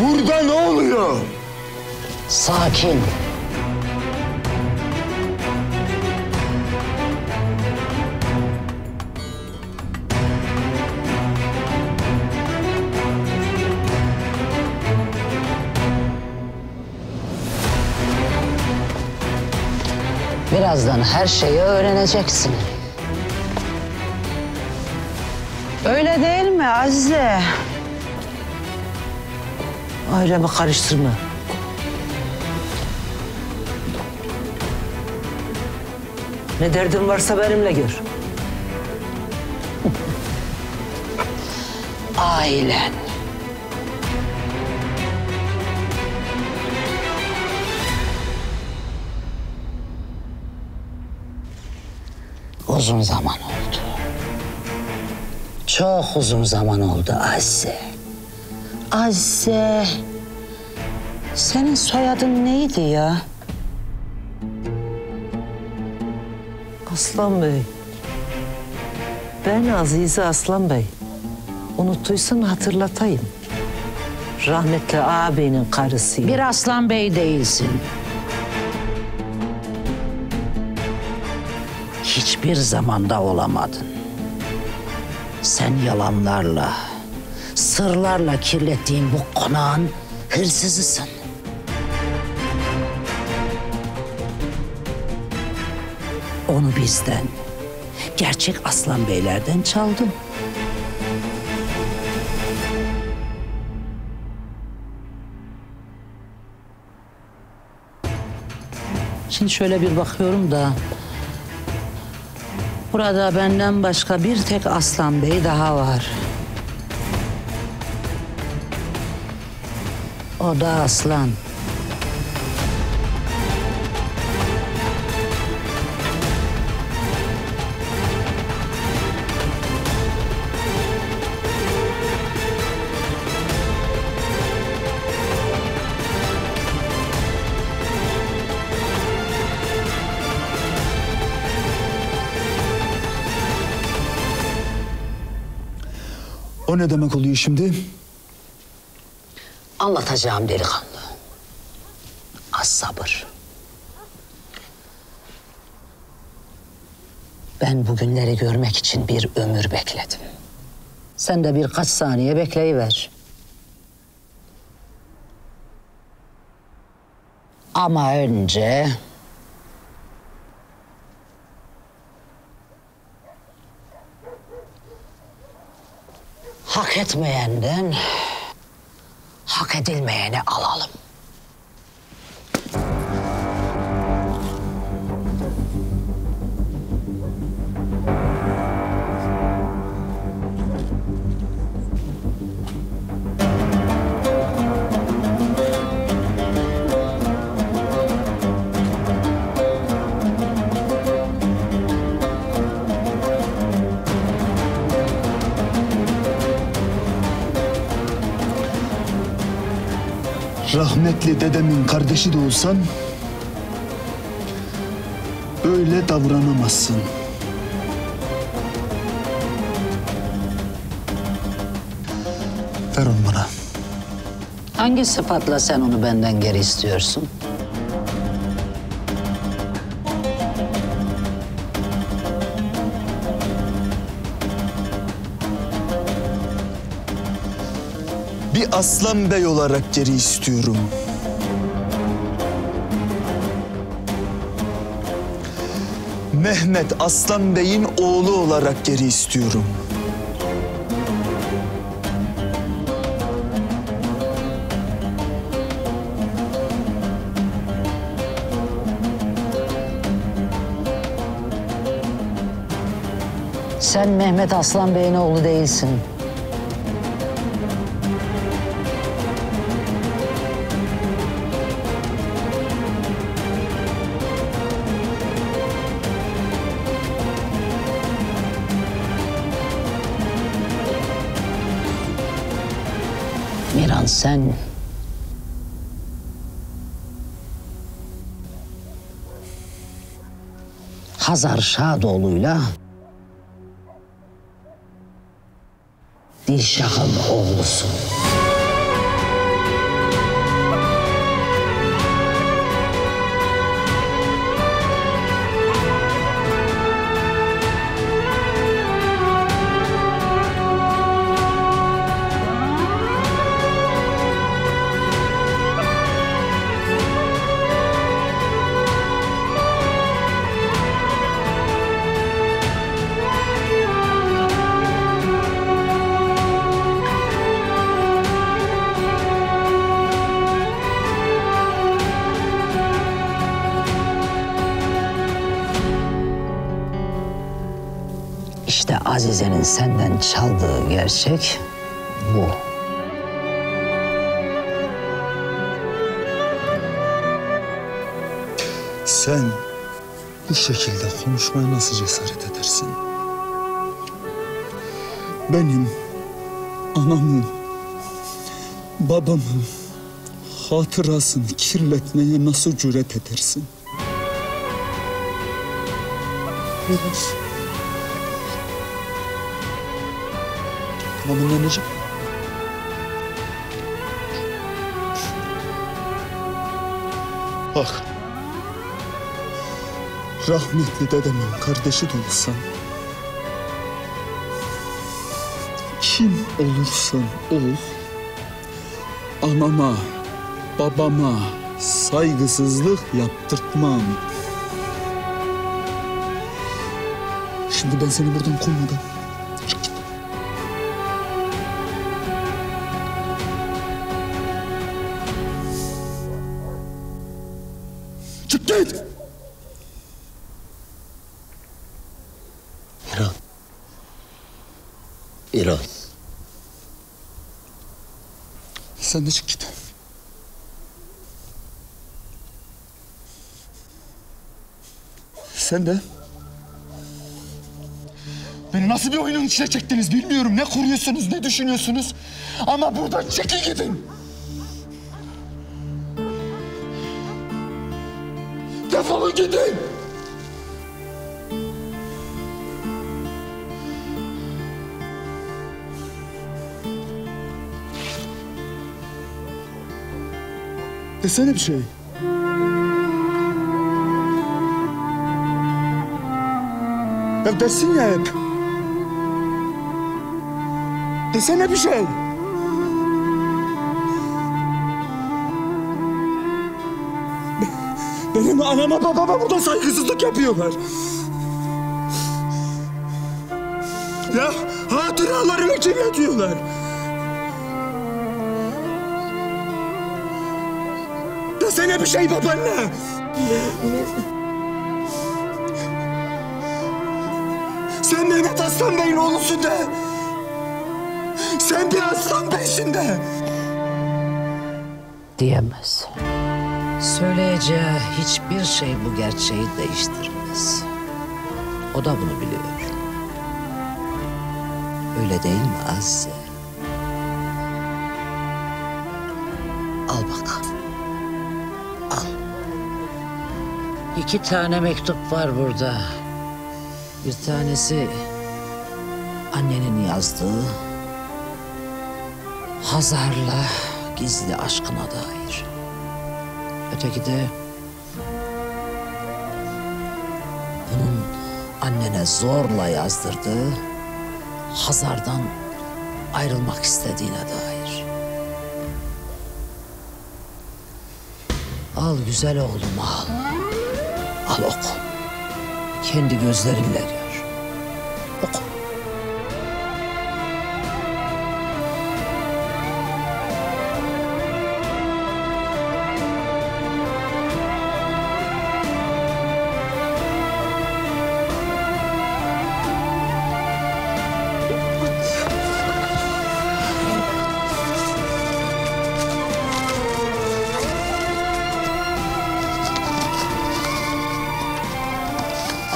Burada ne oluyor? Sakin. Birazdan her şeyi öğreneceksin. Öyle değil mi Azize? Ailemi karıştırma. Ne derdin varsa benimle gör. Ailen. Uzun zaman oldu. Çok uzun zaman oldu Azize. Azize. Senin soyadın neydi ya? Aslan Bey. Ben Azize Aslan Bey. Unuttuysan hatırlatayım. Rahmetli ağabeyinin karısıyım. Bir Aslan Bey değilsin. Hiçbir zamanda olamadın. Sen yalanlarla, sırlarla kirlettiğin bu konağın hırsızısın. Onu bizden, gerçek Aslan Beylerden çaldın. Şimdi şöyle bir bakıyorum da... Burada benden başka bir tek Aslan Bey daha var. O da Aslan. O ne demek oluyor şimdi? Anlatacağım delikanlı. Az sabır. Ben bugünleri görmek için bir ömür bekledim. Sen de birkaç saniye bekleyiver. Ama önce... Hak etmeyenden, hak edilmeyeni alalım. Rahmetli dedemin kardeşi de olsan böyle davranamazsın. Ver onu bana. Hangi sıfatla sen onu benden geri istiyorsun? Bir Aslan Bey olarak geri istiyorum. Mehmet Aslan Bey'in oğlu olarak geri istiyorum. Sen Mehmet Aslan Bey'in oğlu değilsin. Miran, sen... Hazar Şadoğlu'yla... Dilşah'ın oğlusun. Azize'nin senden çaldığı gerçek bu. Sen bu şekilde konuşmaya nasıl cesaret edersin? Benim anamın, babamın hatırasını kirletmeye nasıl cüret edersin? Tamam anneciğim. Bak, rahmetli dedemin kardeşi de olsan, kim olursan ol, anama, babama saygısızlık yaptırtmam. Şimdi ben seni buradan kovmadım. Çık git! Miran. Miran. Sen de çık git. Sen de. Beni nasıl bir oyunun içine çektiniz bilmiyorum. Ne kuruyorsunuz, ne düşünüyorsunuz? Ama buradan çekil gidin. Defolun gidin. Desene bir şey. Ya dersin ya hep. Desene bir şey. Benim anama babama burada saygısızlık yapıyorlar. Ya hatıralarımı kirletiyorlar. Desene bir şey babaanne. Sen Mehmet Aslan Bey'in oğlusun de. Sen bir aslan beysin de. Diyemez. Söyleyeceği hiçbir şey bu gerçeği değiştirmez. O da bunu biliyor. Öyle değil mi Azize? Al bakalım. Al. 2 tane mektup var burada. Bir tanesi annenin yazdığı Hazar'la gizli aşkına dair. Öteki de bunun annene zorla yazdırdığı Hazar'dan ayrılmak istediğine dair. Al güzel oğlum al. Al oku. Kendi gözlerinle diyor. Oku.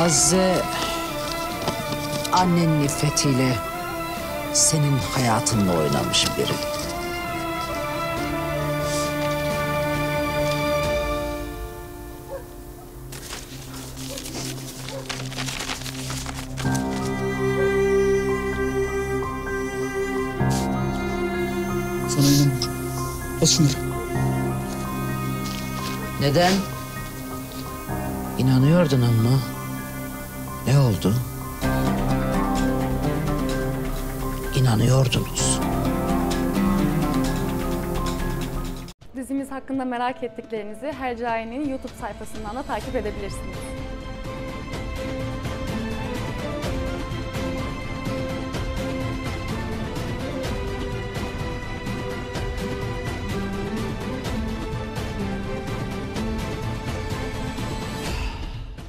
Azize, annenin iffetiyle senin hayatınla oynamış biri. Sana inanmıyorum. Aç şunları. Neden? İnanıyordun ama. Ne oldu? İnanıyordunuz. Dizimiz hakkında merak ettiklerinizi Hercai'nin YouTube sayfasından da takip edebilirsiniz.